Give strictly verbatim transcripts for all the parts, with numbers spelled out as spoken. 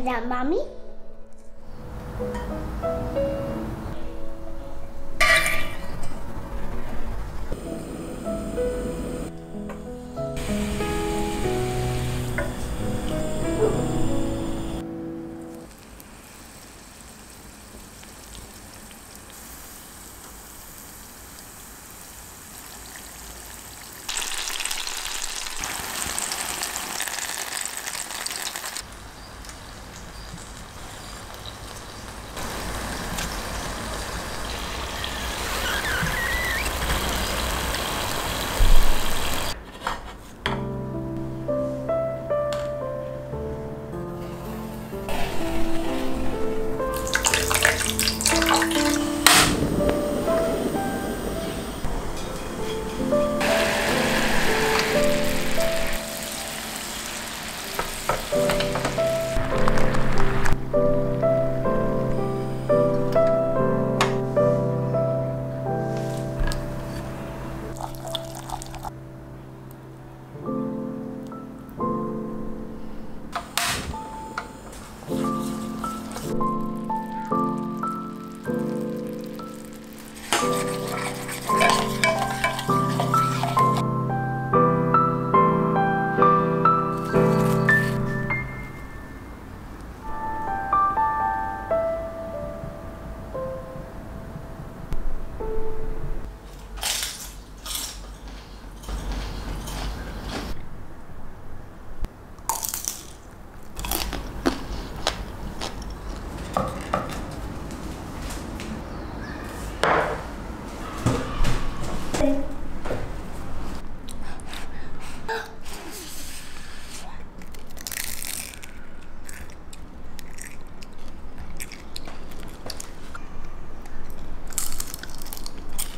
comes out, Mommy.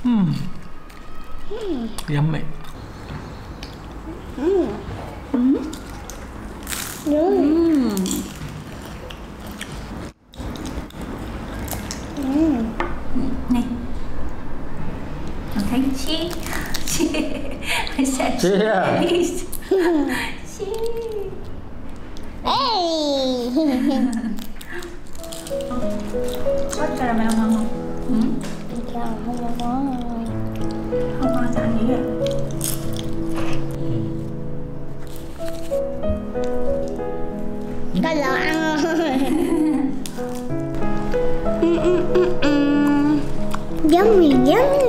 Mmm. Mm. Yummy. Mmm. Mmm. Mmm. Mmm. Này. Thấy chi? Chi. I said chi. Yeah. Chi. Hey. What caramel mama? Hmm? Không có không có sao nghĩ à? Có lẩu ăn rồi. Giống gì giống.